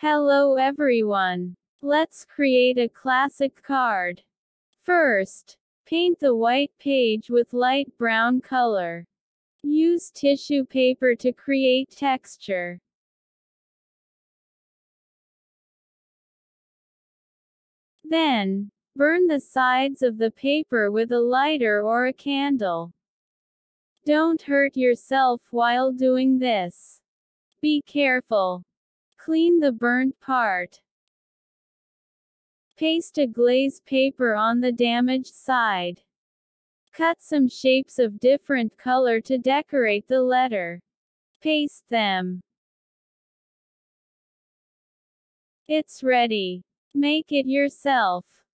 Hello everyone. Let's create a classic card. First, paint the white page with light brown color. Use tissue paper to create texture. Then, burn the sides of the paper with a lighter or a candle. Don't hurt yourself while doing this. Be careful. Clean the burnt part. Paste a glaze paper on the damaged side. Cut some shapes of different color to decorate the letter. Paste them. It's ready. Make it yourself.